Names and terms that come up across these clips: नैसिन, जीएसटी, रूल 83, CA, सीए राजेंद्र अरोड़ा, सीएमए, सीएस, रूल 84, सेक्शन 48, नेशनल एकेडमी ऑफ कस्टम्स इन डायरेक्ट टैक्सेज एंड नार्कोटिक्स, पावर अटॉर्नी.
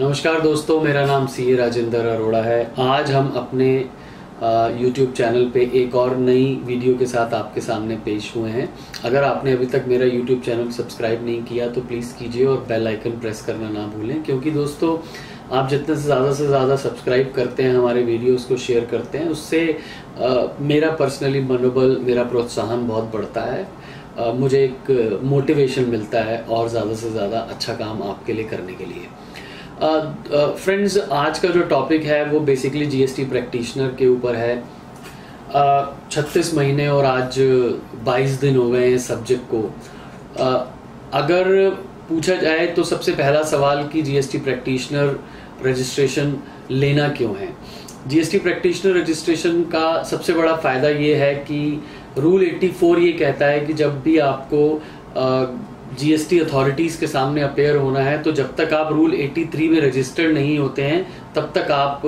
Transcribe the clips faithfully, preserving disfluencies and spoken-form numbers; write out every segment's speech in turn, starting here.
नमस्कार दोस्तों, मेरा नाम सीए राजेंद्र अरोड़ा है। आज हम अपने यूट्यूब चैनल पे एक और नई वीडियो के साथ आपके सामने पेश हुए हैं। अगर आपने अभी तक मेरा यूट्यूब चैनल सब्सक्राइब नहीं किया तो प्लीज़ कीजिए और बेल आइकन प्रेस करना ना भूलें, क्योंकि दोस्तों आप जितने से ज़्यादा से ज़्यादा सब्सक्राइब करते हैं, हमारे वीडियोस को शेयर करते हैं, उससे आ, मेरा पर्सनली मनोबल, मेरा प्रोत्साहन बहुत बढ़ता है। आ, मुझे एक मोटिवेशन मिलता है और ज़्यादा से ज़्यादा अच्छा काम आपके लिए करने के लिए। फ्रेंड्स, आज का जो टॉपिक है वो बेसिकली जीएसटी प्रैक्टिशनर के ऊपर है। छत्तीस महीने और आज बाईस दिन हो गए हैं सब्जेक्ट को। आ, अगर पूछा जाए तो सबसे पहला सवाल कि जीएसटी प्रैक्टिशनर रजिस्ट्रेशन लेना क्यों है। जीएसटी प्रैक्टिशनर रजिस्ट्रेशन का सबसे बड़ा फ़ायदा ये है कि रूल चौरासी ये कहता है कि जब भी आपको जीएसटी अथॉरिटीज़ के सामने अपेयर होना है, तो जब तक आप रूल तिरासी में रजिस्टर्ड नहीं होते हैं तब तक आप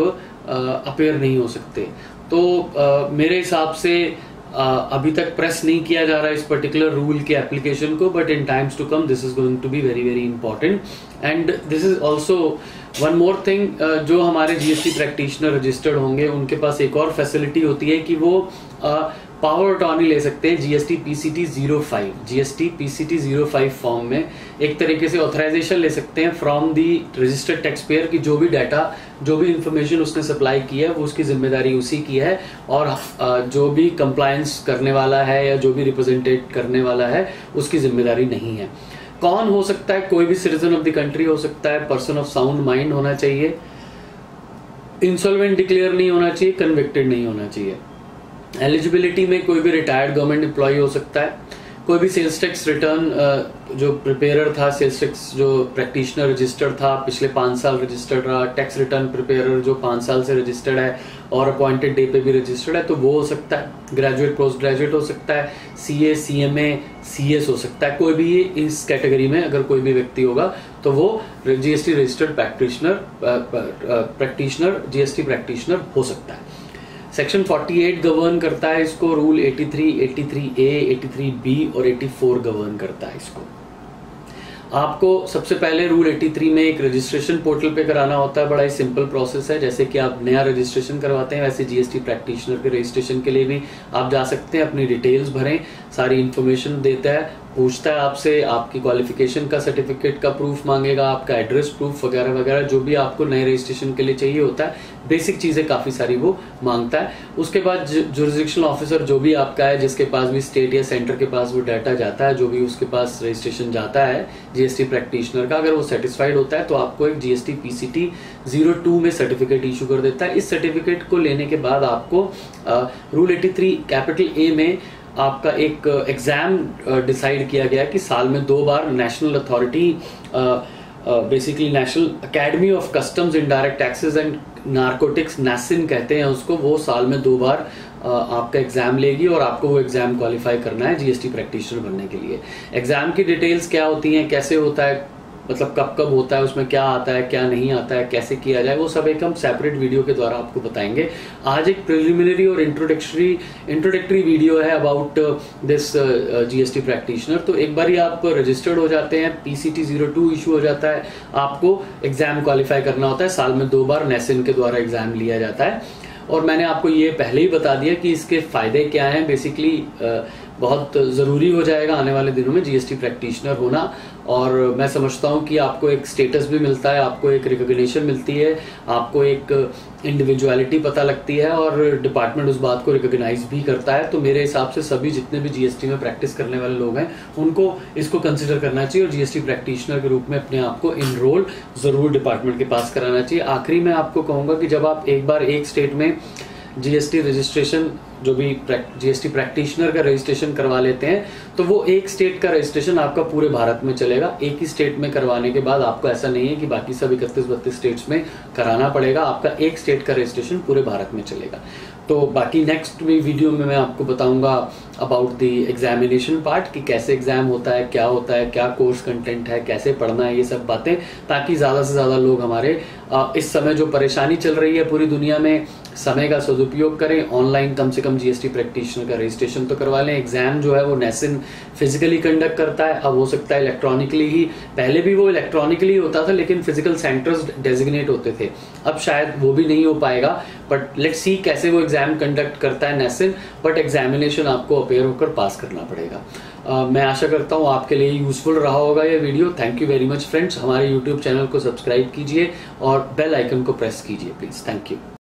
अपेयर नहीं हो सकते। तो आ, मेरे हिसाब से Uh, अभी तक प्रेस नहीं किया जा रहा इस पर्टिकुलर रूल के एप्लीकेशन को, but in times to come this is going to be very very important. And this is also one more thing, जो हमारे जीएसटी प्रैक्टिशनर रजिस्टर्ड होंगे उनके पास एक और फैसिलिटी होती है कि वो पावर अटॉर्नी ले सकते हैं जीएसटी PCT zero five जीएसटी PCT zero five form में। एक तरीके से ऑथराइजेशन ले सकते हैं फ्रॉम दी रजिस्टर्ड टैक्सपेयर की जो भी डाटा, जो भी इंफॉर्मेशन उसने सप्लाई की है वो उसकी जिम्मेदारी उसी की है, और जो भी कंप्लायंस करने वाला है या जो भी रिप्रेजेंटेट करने वाला है उसकी जिम्मेदारी नहीं है। कौन हो सकता है? कोई भी सिटीजन ऑफ द कंट्री हो सकता है, पर्सन ऑफ साउंड माइंड होना चाहिए, इंसॉल्वेंट डिक्लेयर नहीं होना चाहिए, कन्विक्टेड नहीं होना चाहिए। एलिजिबिलिटी में कोई भी रिटायर्ड गवर्नमेंट एम्प्लॉय हो सकता है, कोई भी सेल्स टैक्स रिटर्न जो प्रिपेयरर था, सेल्स टैक्स जो प्रैक्टिशनर रजिस्टर्ड था, पिछले पाँच साल रजिस्टर्ड रहा, टैक्स रिटर्न प्रिपेयरर जो पाँच साल से रजिस्टर्ड है और अपॉइंटेड डे पे भी रजिस्टर्ड है, तो वो हो सकता है। ग्रेजुएट, पोस्ट ग्रेजुएट हो सकता है, सीए, सीएमए, सीएस हो सकता है। कोई भी इस कैटेगरी में अगर कोई भी व्यक्ति होगा तो वो जीएसटी registered practitioner practitioner जीएसटी practitioner हो सकता है। सेक्शन अड़तालीस गवर्न करता है इसको, रूल तिरासी, तिरासी ए, तिरासी बी और चौरासी गवर्न करता है इसको। आपको सबसे पहले रूल तिरासी में एक रजिस्ट्रेशन पोर्टल पे कराना होता है। बड़ा ही सिंपल प्रोसेस है। जैसे कि आप नया रजिस्ट्रेशन करवाते हैं, वैसे जीएसटी प्रैक्टिशनर के रजिस्ट्रेशन के लिए भी आप जा सकते हैं, अपनी डिटेल्स भरें, सारी इन्फॉर्मेशन देता है, पूछता है आपसे आपकी क्वालिफिकेशन का सर्टिफिकेट का प्रूफ मांगेगा, आपका एड्रेस प्रूफ वगैरह वगैरह जो भी आपको नए रजिस्ट्रेशन के लिए चाहिए होता है, बेसिक चीज़ें काफ़ी सारी वो मांगता है। उसके बाद जुरिस्डिक्शनल ऑफिसर जो भी आपका है, जिसके पास भी स्टेट या सेंटर के पास वो डाटा जाता है, जो भी उसके पास रजिस्ट्रेशन जाता है जीएसटी प्रैक्टिशनर का, अगर वो सेटिस्फाइड होता है तो आपको एक जीएसटी पीसीटी ज़ीरो टू में सर्टिफिकेट इशू कर देता है। इस सर्टिफिकेट को लेने के बाद आपको रूल तिरासी कैपिटल ए में आपका एक एग्ज़ाम डिसाइड किया गया कि साल में दो बार national authority, basically नेशनल एकेडमी ऑफ कस्टम्स इन डायरेक्ट टैक्सेज एंड नार्कोटिक्स, नैसिन कहते हैं उसको, वो साल में दो बार uh, आपका एग्ज़ाम लेगी और आपको वो एग्ज़ाम क्वालिफाई करना है जीएसटी प्रैक्टिशनर बनने के लिए। एग्ज़ाम की डिटेल्स क्या होती हैं, कैसे होता है, मतलब कब कब होता है, उसमें क्या आता है क्या नहीं आता है, कैसे किया जाए, वो सब एक हम सेपरेट वीडियो के द्वारा आपको बताएंगे। आज एक प्रिलिमिनरी और इंट्रोडक्टरी इंट्रोडक्टरी वीडियो है अबाउट दिस जीएसटी प्रैक्टिशनर। तो एक बार ही आप रजिस्टर्ड हो जाते हैं, पीसीटी ज़ीरो टू इशू हो जाता है, आपको एग्जाम क्वालिफाई करना होता है। साल में दो बार नेसिन के द्वारा एग्जाम लिया जाता है, और मैंने आपको ये पहले ही बता दिया कि इसके फ़ायदे क्या हैं। बेसिकली बहुत ज़रूरी हो जाएगा आने वाले दिनों में जीएसटी प्रैक्टिशनर होना, और मैं समझता हूँ कि आपको एक स्टेटस भी मिलता है, आपको एक रिकॉग्निशन मिलती है, आपको एक इंडिविजुअलिटी पता लगती है, और डिपार्टमेंट उस बात को रिकॉग्नाइज भी करता है। तो मेरे हिसाब से सभी जितने भी जीएसटी में प्रैक्टिस करने वाले लोग हैं उनको इसको कंसिडर करना चाहिए, और जीएसटी प्रैक्टिशनर के रूप में अपने आप को इनरोल ज़रूर डिपार्टमेंट के पास कराना चाहिए। आखिरी मैं आपको कहूँगा कि जब आप एक बार एक स्टेट में जीएसटी रजिस्ट्रेशन, जो भी जीएसटी प्रैक्टिशनर का रजिस्ट्रेशन करवा लेते हैं, तो वो एक स्टेट का रजिस्ट्रेशन आपका पूरे भारत में चलेगा। एक ही स्टेट में करवाने के बाद आपको ऐसा नहीं है कि बाकी सब इकतीस बत्तीस स्टेट्स में कराना पड़ेगा, आपका एक स्टेट का रजिस्ट्रेशन पूरे भारत में चलेगा। तो बाकी नेक्स्ट भी वीडियो में मैं आपको बताऊंगा अबाउट दी एग्जामिनेशन पार्ट, कि कैसे एग्जाम होता है, क्या होता है, क्या कोर्स कंटेंट है, कैसे पढ़ना है, ये सब बातें, ताकि ज़्यादा से ज़्यादा लोग हमारे इस समय जो परेशानी चल रही है पूरी दुनिया में, समय का सदुपयोग करें, ऑनलाइन कम से कम जीएसटी प्रैक्टिशनर का रजिस्ट्रेशन तो करवा लें। एग्जाम जो है वो नेसिन फिजिकली कंडक्ट करता है, अब हो सकता है इलेक्ट्रॉनिकली ही, पहले भी वो इलेक्ट्रॉनिकली होता था लेकिन फिजिकल सेंटर्स डेजिग्नेट होते थे, अब शायद वो भी नहीं हो पाएगा, बट लेट्स सी कैसे वो एग्जाम कंडक्ट करता है नेसिन, बट एग्जामिनेशन आपको अपेयर होकर पास करना पड़ेगा। uh, मैं आशा करता हूँ आपके लिए यूजफुल रहा होगा ये video. Thank you very much friends, हमारे यूट्यूब चैनल को सब्सक्राइब कीजिए और बेल आइकन को प्रेस कीजिए प्लीज। Thank you.